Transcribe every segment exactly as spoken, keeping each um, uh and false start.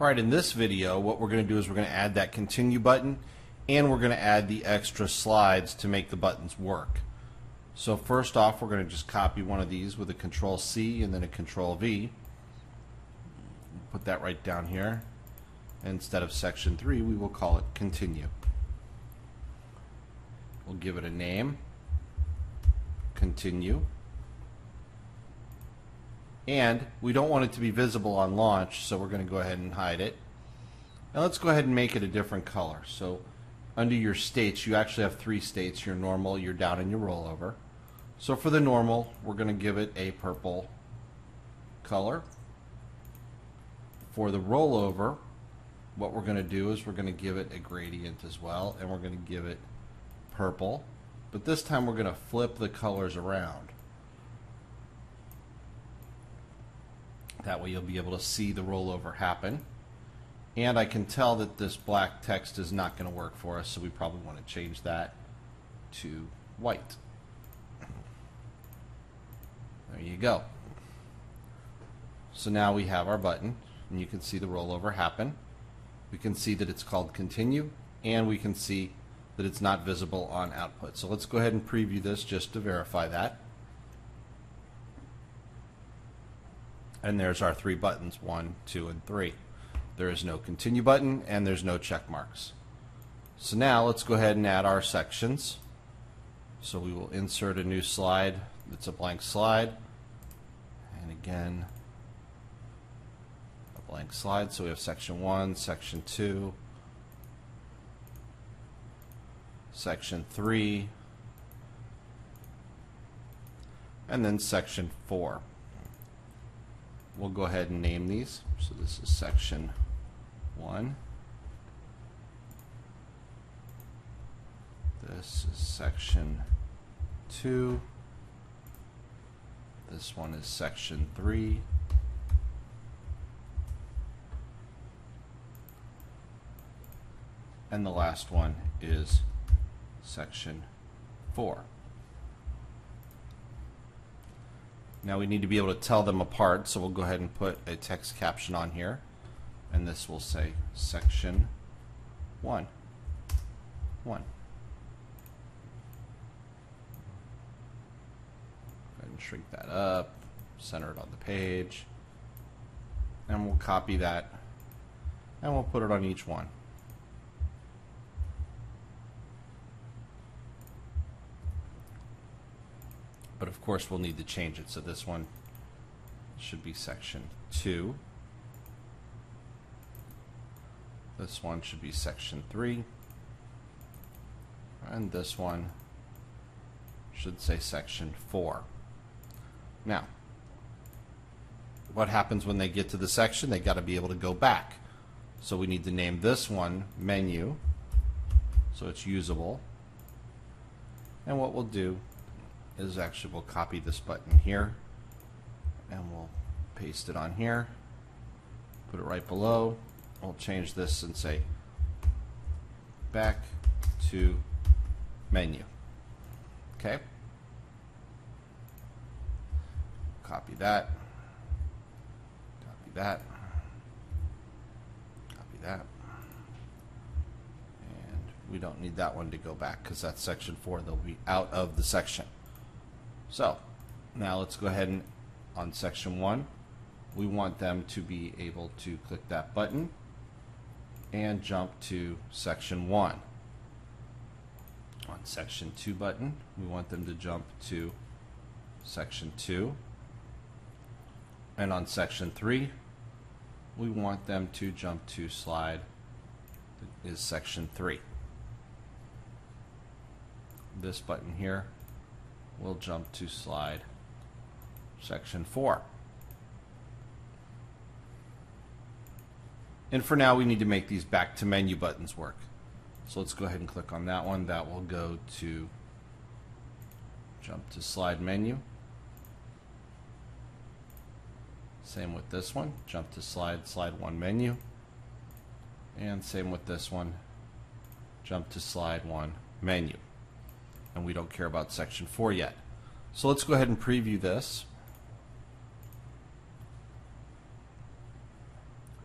All right, in this video, what we're going to do is we're going to add that continue button, and we're going to add the extra slides to make the buttons work. So first off, we're going to just copy one of these with a control C and then a control V. Put that right down here. Instead of section three, we will call it continue. We'll give it a name, continue. And we don't want it to be visible on launch, so we're going to go ahead and hide it. Now let's go ahead and make it a different color. So under your states, you actually have three states, your normal, your down, and your rollover. So for the normal, we're going to give it a purple color. For the rollover, what we're going to do is we're going to give it a gradient as well, and we're going to give it purple. But this time we're going to flip the colors around. That way you'll be able to see the rollover happen. And I can tell that this black text is not going to work for us, so we probably want to change that to white. There you go. So now we have our button, and you can see the rollover happen. We can see that it's called continue, and we can see that it's not visible on output. So let's go ahead and preview this just to verify that. And there's our three buttons, one, two, and three. There is no continue button, and there's no check marks. So now let's go ahead and add our sections. So we will insert a new slide. It's a blank slide. And again, a blank slide. So we have section one, section two, section three, and then section four. We'll go ahead and name these. So this is section one. This is section two. This one is section three. And the last one is section four. Now we need to be able to tell them apart, so we'll go ahead and put a text caption on here, and this will say section one, one. Go ahead and shrink that up, center it on the page, and we'll copy that, and we'll put it on each one. But of course we'll need to change it, so this one should be section two. This one should be section three. And this one should say section four. Now, what happens when they get to the section? They got to be able to go back. So we need to name this one menu, so it's usable. And what we'll do is actually we'll copy this button here, and we'll paste it on here, put it right below. We'll change this and say back to menu. Okay, copy that, copy that, copy that, and we don't need that one to go back because that's section four. They'll be out of the section. So now let's go ahead and on section one, we want them to be able to click that button and jump to section one. On section two button, we want them to jump to section two. And on section three, we want them to jump to slide that is section three. This button here, we'll jump to slide section four. And for now we need to make these back to menu buttons work. So let's go ahead and click on that one. That will go to jump to slide menu. Same with this one, jump to slide, slide one menu. And same with this one, jump to slide one menu. And we don't care about section four yet. So let's go ahead and preview this.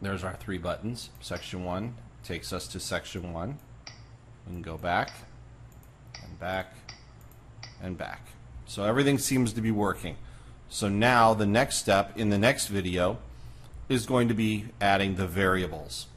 There's our three buttons. Section one takes us to section one. We can go back and back and back. So everything seems to be working. So now the next step in the next video is going to be adding the variables.